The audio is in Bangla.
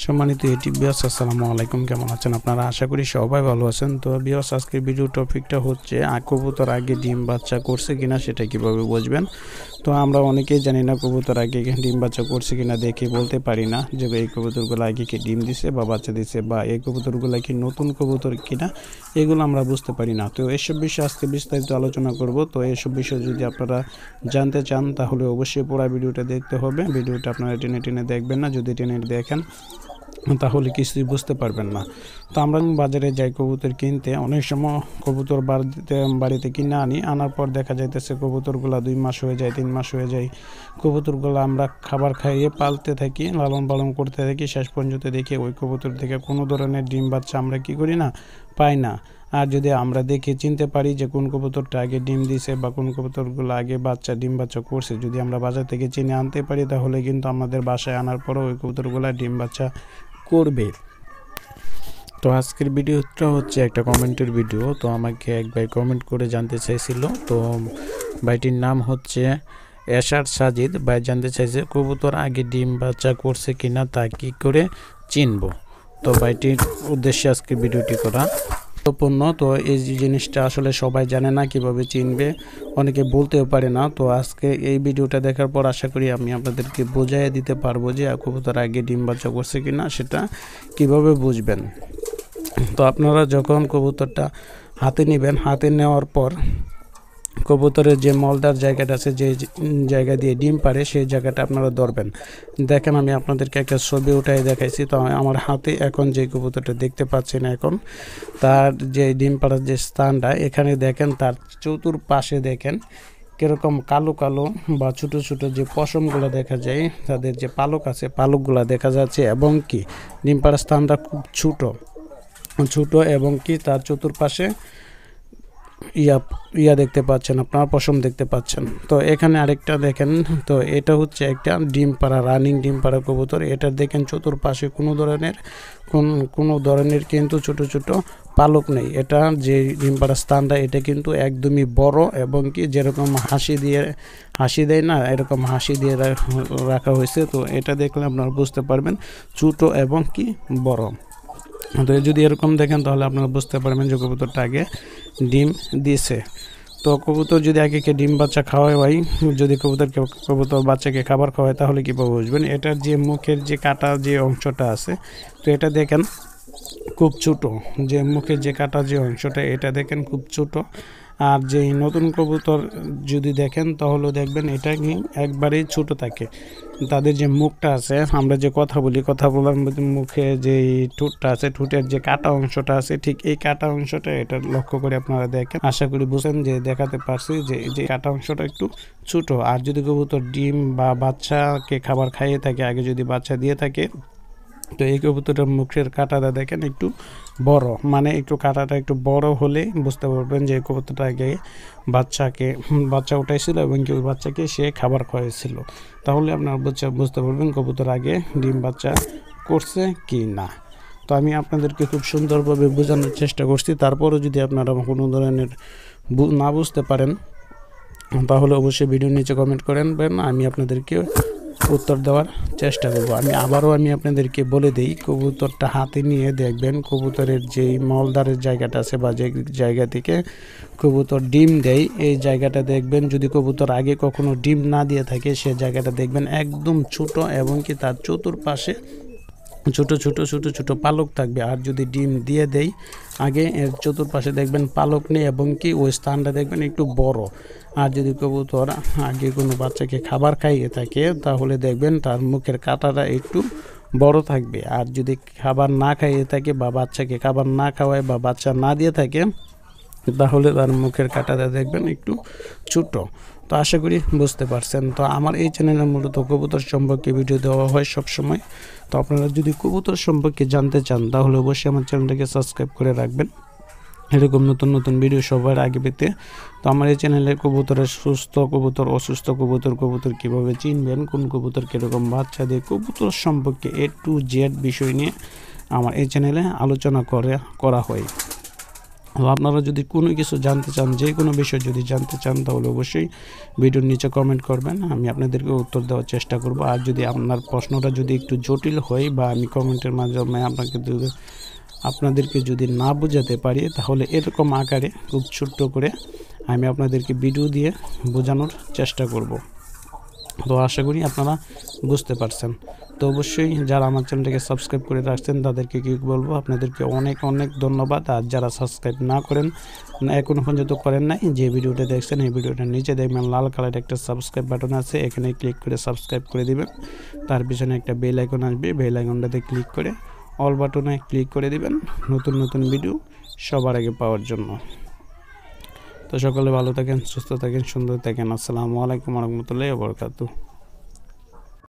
सम्मानित यूट्यूब व्यूअर्स आसलामु आलैकुम केमन आছেন আপনারা आशा करी सबाई ভালো আছেন। তো ভিউয়ার্স আজকের ভিডিও টপিকটা হচ্ছে কবুতর আগে ডিম বাচ্চা করছে কিনা সেটা কিভাবে বুঝবেন। তো আমরা অনেকেই জানি না কবুতর আগে ডিম বাচ্চা করছে কিনা দেখে বলতে পারি না যে এই কবুতরগুলো আগে কি ডিম দিছে বা বাচ্চা দিছে বা এই কবুতরগুলো কি নতুন কবুতর কিনা এগুলো আমরা বুঝতে পারি না। তো এসব বিষয়ে আজকে বিস্তারিত আলোচনা করব। তো এসব বিষয় যদি আপনারা জানতে চান তাহলে অবশ্যই পুরো ভিডিওটা দেখতে হবে। ভিডিওটা আপনারা টেনে টেনে দেখবেন না, যদি টেনে দেখেন তাহলে কিছুই বুঝতে পারবেন না। তো আমরা বাজারে যাই কবুতর কিনতে, অনেক সময় কবুতর বাড়িতে কিনে আনি, আনার পর দেখা যাইতেছে কবুতরগুলো 2 মাস হয়ে যায়, 3 মাস হয়ে যায়, কবুতরগুলো আমরা খাবার খাইয়ে পালতে থাকি, লালন পালন করতে থাকি, শেষ পর্যন্ত দেখি ওই কবুতর থেকে কোনো ধরনের ডিম বাচ্চা আমরা কি করি না পাই না। আর যদি আমরা দেখে চিনতে পারি যে কোন কবুতরটা আগে ডিম দিছে বা কোন কবুতরগুলো আগে ডিম বাচ্চা করছে, যদি আমরা বাজার থেকে চিনে আনতে পারি তাহলে কিন্তু আমাদের বাসায় আনার পরও ওই কবুতরগুলো ডিম বাচ্চা করবে। তো আজকের ভিডিওটা হচ্ছে একটা কমেন্টের ভিডিও। তো আমাকে এক ভাই কমেন্ট করে জানতে চাইছিল, তো ভাইটির নাম হচ্ছে এশার সাজিদ। ভাই জানতে চাইছে কবুতর আগে ডিম বাচ্চা করছে কিনা তা কি করে চিনব। তো ভাইটির উদ্দেশ্যে আজকের ভিডিওটি করা। তো এই জিনিসটা আসলে সবাই জানে না কিভাবে চিনবে, অনেকে বলতেও পারে না। তো আজকে এই ভিডিওটা দেখার পর আশা করি আমি আপনাদেরকে বোঝাই দিতে পারবো যে কবুতর আগে ডিম বাচ্চা করছে কিনা সেটা কিভাবে বুঝবেন। তো আপনারা যখন কবুতরটা হাতে নেবেন, হাতে নেওয়ার পর কবুতরের যে মলদার জায়গাটা আছে, যে জায়গা দিয়ে ডিম পারে সেই জায়গাটা আপনারা ধরবেন। দেখেন আমি আপনাদেরকে একটা ছবি উঠাই দেখাইছি। তো আমার হাতে এখন যে কবুতরটা দেখতে পাচ্ছেন এখন তার যে ডিম পাড়ার যে স্থানটা, এখানে দেখেন তার চতুর্পাশে দেখেন কীরকম কালো কালো বা ছোটো ছোটো যে পশমগুলো দেখা যায়, তাদের যে পালক আছে পালকগুলো দেখা যাচ্ছে, এবং কি ডিম পাড়ার স্থানটা খুব ছোটো এবং কি তার চতুর্পাশে ইয়া দেখতে পাচ্ছেন আপনারা, পশম দেখতে পাচ্ছেন। তো এখানে আরেকটা দেখেন, তো এটা হচ্ছে একটা ডিম পাড়া, রানিং ডিম পাড়া কবুতর। এটা দেখেন চতুর্পাশে কোনো ধরনের কিন্তু ছোট ছোট পালক নেই। এটা যে ডিম পাড়ার স্থানটা এটা কিন্তু একদমই বড় এবং কি যেরকম হাসি দেয় না এরকম হাসি দিয়ে রাখা হয়েছে। তো এটা দেখলে আপনারা বুঝতে পারবেন ছোট এবং কি বড়। তো যদি এরকম দেখেন তাহলে আপনারা বুঝতে পারবেন যে কবুতরটা আগে ডিম দিয়েছে। তো কবুতর যদি আগে ডিম বাচ্চা খাওয়ায় ভাই, যদি কবুতর বাচ্চাকে খাবার খাওয়ায় তাহলে কীভাবে বুঝবেন? এটার যে মুখের যে কাটা যে অংশটা আছে, তো এটা দেখেন খুব ছোটো, যে মুখের যে কাটা যে অংশটা এটা দেখেন খুব ছোটো। আর যে নতুন কবুতর যদি দেখেন তাহলে দেখবেন এটা কি একবারেই ছোটো থাকে। তাদের যে মুখটা আছে, আমরা যে কথা বলার মুখে যে ঠোঁটটা আছে, ঠোঁটের যে কাটা অংশটা আছে ঠিক এই কাটা অংশটা এটা লক্ষ্য করে আপনারা দেখেন। আশা করি বুঝেন যে দেখাতে পারছি যে এই যে কাটা অংশটা একটু ছোটো। আর যদি কবুতর ডিম বা বাচ্চাকে খাবার খাইয়ে থাকে, আগে যদি বাচ্চা দিয়ে থাকে, তো এই কবুতরটার মুখের কাঁটাটা দেখেন একটু বড়, মানে একটু কাঁটাটা একটু বড় হলে বুঝতে পারবেন যে এই কবুতরটা আগে বাচ্চা উঠাইছিল এবং কি ওই বাচ্চাকে সে খাবার খাওয়াইছিল। তাহলে আপনার বুঝতে পারবেন কবুতর আগে ডিম বাচ্চা করছে কি না। তো আমি আপনাদেরকে খুব সুন্দরভাবে বোঝানোর চেষ্টা করছি। তারপরও যদি আপনারা কোনো ধরনের না বুঝতে পারেন তাহলে অবশ্যই ভিডিওর নিচে কমেন্ট করেন, আমি আপনাদেরকে উত্তর দেওয়ার চেষ্টা করব। আবারও আমি আপনাদেরকে বলে দিই, কবুতরটা হাতে নিয়ে দেখবেন কবুতরের যেই মলদারের জায়গাটা আছে বা যে জায়গা থেকে কবুতর ডিম দেয় এই জায়গাটা দেখবেন। যদি কবুতর আগে কখনো ডিম না দিয়ে থাকে সে জায়গাটা দেখবেন একদম ছোট এবং কি তার চতুর্পাশে ছোটো ছোটো ছোটো ছোটো পালক থাকবে। আর যদি ডিম দিয়ে দেয় আগে এর চতুর্পাশে দেখবেন পালক নেই এবং কি ওই স্থানটা দেখবেন একটু বড়। আর যদি কবুতর আগে কোনো বাচ্চাকে খাবার খাইয়ে থাকে তাহলে দেখবেন তার মুখের কাঁটাটা একটু বড় থাকবে। আর যদি খাবার না খাইয়ে থাকে বা বাচ্চাকে খাবার না খাওয়ায় বা বাচ্চা না দিয়ে থাকে তাহলে তার মুখের কাঁটাটা দেখবেন একটু ছোট। তো আশা করি বুঝতে পারছেন। তো আমার এই চ্যানেলে মূলত কবুতর সম্পর্কে ভিডিও দেওয়া হয় সবসময়। তো আপনারা যদি কবুতর সম্পর্কে জানতে চান তাহলে অবশ্যই আমার চ্যানেলটাকে সাবস্ক্রাইব করে রাখবেন, এরকম নতুন নতুন ভিডিও সবার আগে পেতে। তো আমার এই চ্যানেলে কবুতরের সুস্থ কবুতর, অসুস্থ কবুতর, কবুতর কীভাবে চিনবেন, কোন কবুতর কীরকম বাচ্চা দেয়, কবুতর সম্পর্কে A to Z বিষয় নিয়ে আমার এই চ্যানেলে আলোচনা করা হয়। आपनारा जदि कोनो किछु जानते चान जे कोनो विषय जदि जानते चान ताहले अवश्य भिडियोर नीचे कमेंट करबेन आमि आपनादेरके उत्तर देवार चेष्टा करब। आर जदि आपनार प्रश्नटा जदि एकटु जटिल हय बा आमि कमेंटेर माध्यमे आपनाके आपनादेरके जदि ना बोझाते पारि ताहले एरकम आकारे खूब छोटो करे आमि आपनादेरके भिडियो दिये बोझानोर चेष्टा करब। तो आशा करी आपनारा बुझते पारछेन। तो अवश्य जरा आमार चैनलटाके सबस्क्राइब करे राखछेन तादेरके कि बोलबो आपनादेरके अनेक अनेक धन्यवाद। और जरा सबस्क्राइब ना करें एखोनो पर्यन्त करें नाई जे भिडियोटा देखछेन एई भिडियोटार नीचे देखबेन लाल कालार एकटा सबस्क्राइब बाटन आछे एखाने क्लिक करे सबस्क्राइब करे दिबेन। तार पिछने एकटा बेल आइकन आसबे बेल आइकनटाते क्लिक करे अल बाटने क्लिक करे दिबेन नतुन नतुन भिडियो सबार आगे पावार जोन्नो। तो सकले भालो थाकेन सुस्थ थाकेन सुंदर थाकेन। आसসালামু আলাইকুম ওয়া রাহমাতুল্লাহি ওয়া বারাকাতুহু।